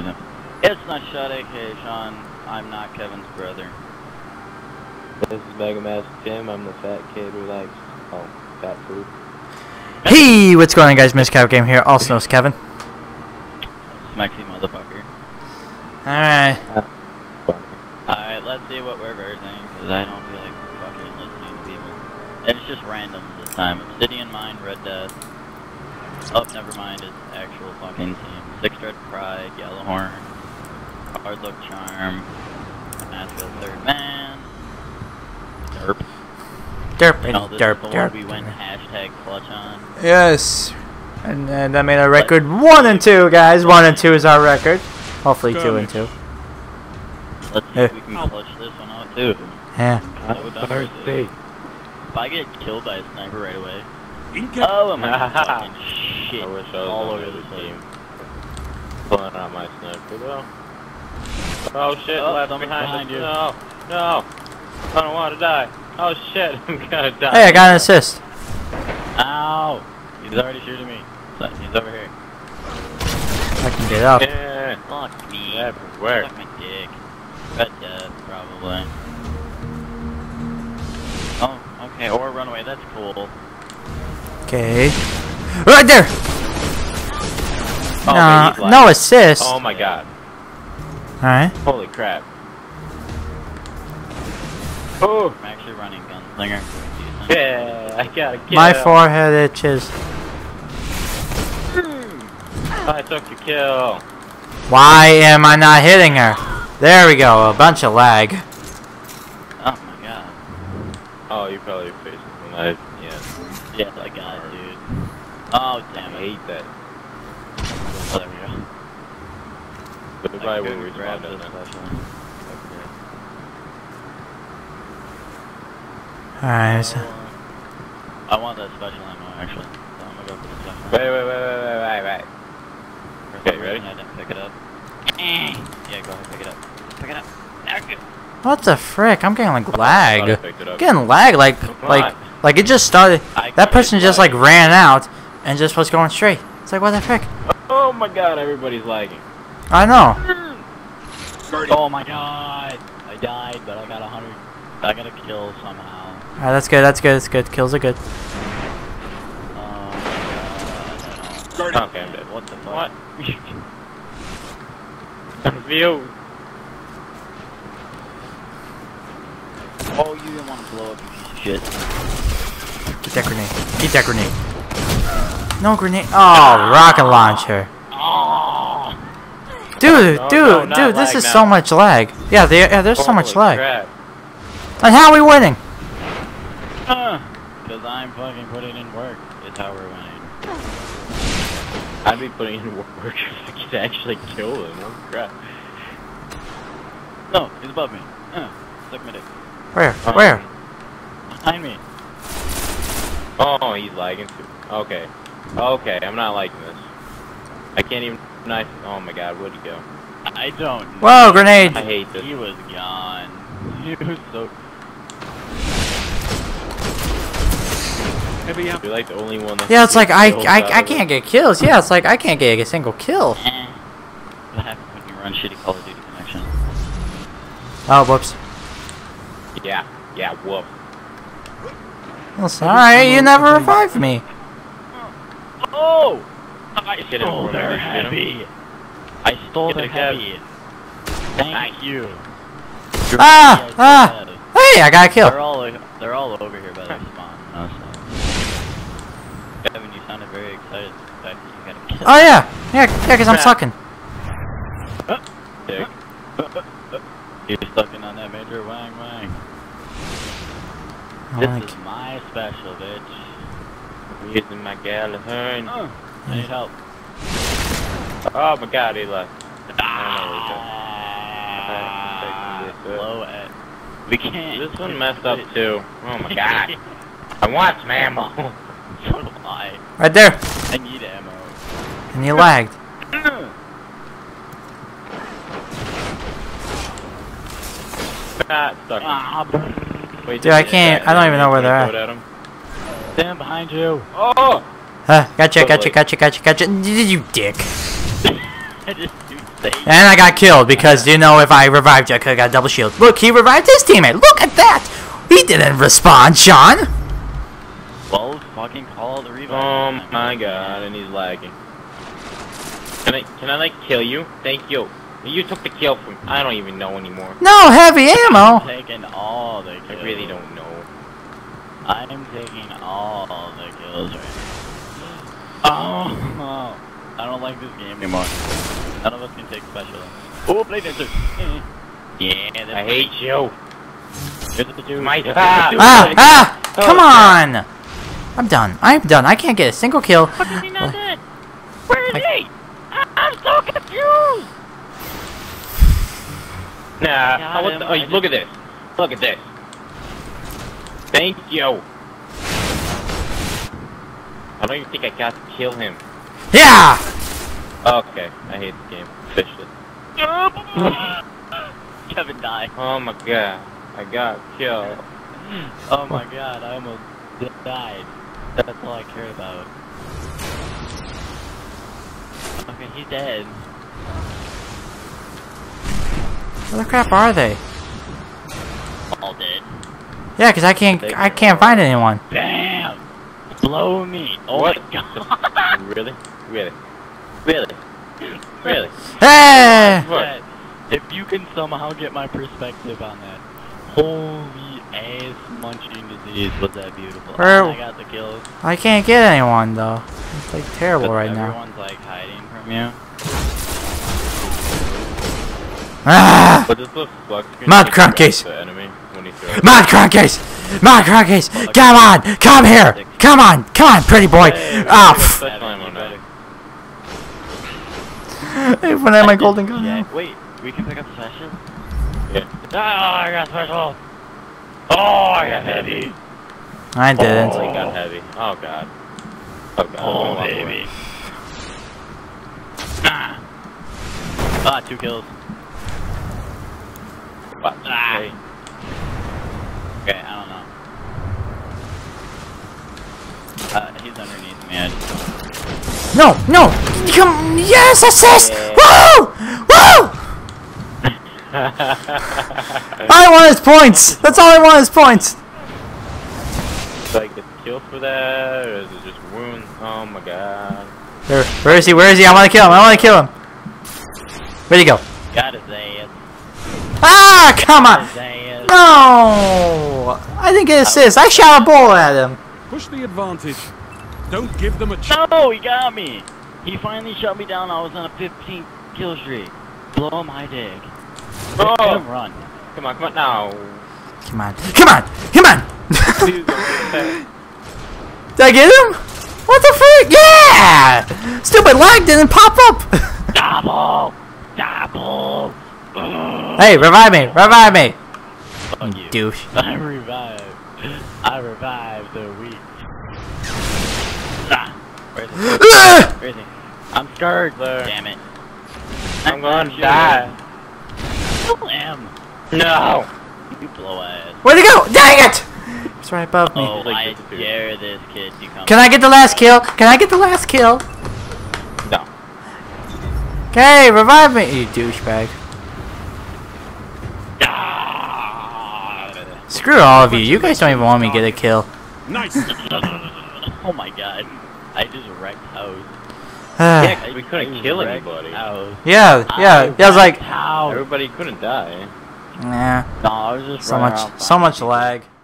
either. It's not Shuddick, hey Sean, I'm not Kevin's brother. This is Mega Mask Jim, I'm the fat kid who likes, fat food. Hey, what's going on guys, Miscap Game here, also knows Kevin. Smacky motherfucker. Alright. Alright, let's see what we're versing, because I don't feel like fucking listening to people. It's just random this time. Obsidian Mine, Red Death. Oh, never mind, it's actual fucking team. Six Dread Pride, Yellowhorn, Hard Luck Charm, Nashville Third Man, Derp. Derp and Derp, Derp. We went hashtag clutch on. Yes. And that made our record 1 and 2, guys. 1 and 2 is our record. Hopefully 2 and 2. Let's see if we can clutch this one out too. Yeah. If I get killed by a sniper right away. Oh my fucking shit! I wish I was all over the team. Pulling out my sniper though. Oh shit! Oh, left behind you. No, no! I don't want to die. Oh shit! I'm gonna die. Hey, I got an assist. Ow! He's already shooting me. He's over here. I can get up. Yeah. Fuck me. Everywhere. Fuck my dick. Red Death, probably. Oh, okay. Or runaway. That's cool. Okay. Right there! Oh, man, no assist! Oh my god. Alright. Holy crap. Oh! I'm actually running gunslinger. Yeah, I gotta get my him. Forehead itches. I took the kill. Why am I not hitting her? There we go, a bunch of lag. Oh my god. Oh, you probably faced me. Yeah, I got it, dude. Oh, damn, I hate that. Oh, there we go. Goodbye, when we grab this special. Alright, so... I want that special ammo, actually. So I'm gonna go for the special ammo. Wait. Okay, you ready? I didn't pick it up. Yeah, go ahead, pick it up. Pick it up. Now go. What the frick? I'm getting, like, lag. I'm getting lag, like it just started. That person just like ran out and just was going straight. It's like, what the frick? Oh my god, everybody's lagging. I know. Oh my god, I died, but I got 100. I got a kill somehow. Alright, that's good. That's good. Kills are good. Oh my god. Okay, I'm dead. What the fuck? What? View. Oh, you didn't want to blow up, you piece of shit. Get that grenade. Get that grenade. No grenade. Oh, rocket launcher. Dude, this is so much lag. Yeah, there's so much lag. And how are we winning? Because I'm fucking putting in work. It's how we're winning. I'd be putting in work if I could actually kill him. Oh, crap. No, he's above me. Suck my dick. Where? Where? Behind me. Oh, he's lagging too. Okay, I'm not liking this. I can't even... Oh my god, where'd he go? I don't know. Whoa, grenade! I hate this. He was gone. He was so... You're like the only one that... Yeah, it's like, I can't get kills. Yeah, it's like, I can't get a single kill. What happens when you run shitty Call of Duty connection? Oh, whoops. Yeah, whoops. Well, sorry, you never revived me. Oh! I stole their heavy. I stole their heavy. Thank you. Hey, I got a kill. They're all over here by their spawn. Kevin, you sounded very excited. That you got a kill. Oh yeah, because I'm sucking. You're sucking on that major wang. This is my special, bitch. I'm using my Galahorn. I need help. Oh my god, he left. We can't. This one messed up too. Oh my god. I want some ammo. So do I. Right there. I need ammo. And you lagged. Wait, dude, I can't. I don't even know where they're at. Damn, behind you. Oh! Gotcha, you dick. I just And I got killed because, you know, if I revived you, I could have got double shield. Look, he revived his teammate. Look at that. He didn't respond, Sean. Bold fucking call to revive. Oh my god, and he's lagging. Can I like kill you? Thank you. You took the kill from. I don't even know anymore. No heavy ammo. I'm taking all the kills. I really don't know. I'm taking all the kills right now. Oh. I don't like this game anymore. None of us can take special. Oh, play dancer. Yeah, I hate you. Come on! I'm done. I'm done. I can't get a single kill. What is he not dead? Where is he? I'm so confused. Nah. Look at this. Look at this. Thank you. I don't even think I got to kill him. Yeah! Okay, I hate this game. Fish it. Kevin died. Oh my god. I got killed. Oh my god, I almost died. That's all I care about. Okay, he's dead. Where the crap are they? All dead. Yeah, cause I can't find anyone. Damn! Blow me. Oh my god. Really? Really? Hey! But if you can somehow get my perspective on that, holy ass munching disease, was that beautiful. I got the kills. I can't get anyone though. It's like terrible right now. Everyone's like hiding from you. Ah! But does the fuck mod cronkies! Mod cronkies! Mod cronkies! Come on! Come here! Come on! Come on, pretty boy! When I have my golden gun. Yeah, wait, we can pick up special? Yeah. Oh, I got special! Oh, I got heavy! I didn't. Oh, I got heavy. Oh, god. Oh, god. Oh, baby. Ah, 2 kills. What? Ah. Okay, I don't know. He's underneath me, I just don't. No, no! Come, yes, assist! Yeah. Woo! Woo! I want his points! That's all I want is points! Do I get the kill for that, or is it just wounds? Oh my god. Where is he? Where is he? I want to kill him! I want to kill him! Where'd he go? Gotta say it. Ah, come on! No! I didn't get assist. I shot a ball at him. Push the advantage. Don't give them a chance. No, he got me. He finally shut me down. I was on a 15 kill streak. Blow my dick. Oh. Let him run. Come on, come on now. Come on, come on, come on. Did I get him? What the frick? Yeah! Stupid lag didn't pop up. Double, double. Hey, revive me, revive me. Fuck you. Douche. I revive the weak. Where is he? I'm scared. Damn it. I'm gonna die. Kill him. No. You blow ass. Where'd he go? Dang it! It's right above me. Oh, I dare this kid to come. Can I get the last kill? Can I get the last kill? No. Okay, revive me, you douchebag. Screw all of you. You guys don't even want me to get a kill. Nice. Oh my god. I just wrecked house. Yeah, cause we couldn't kill anybody. House. Yeah. I was like, everybody couldn't die. Nah. No, I was just so much lag.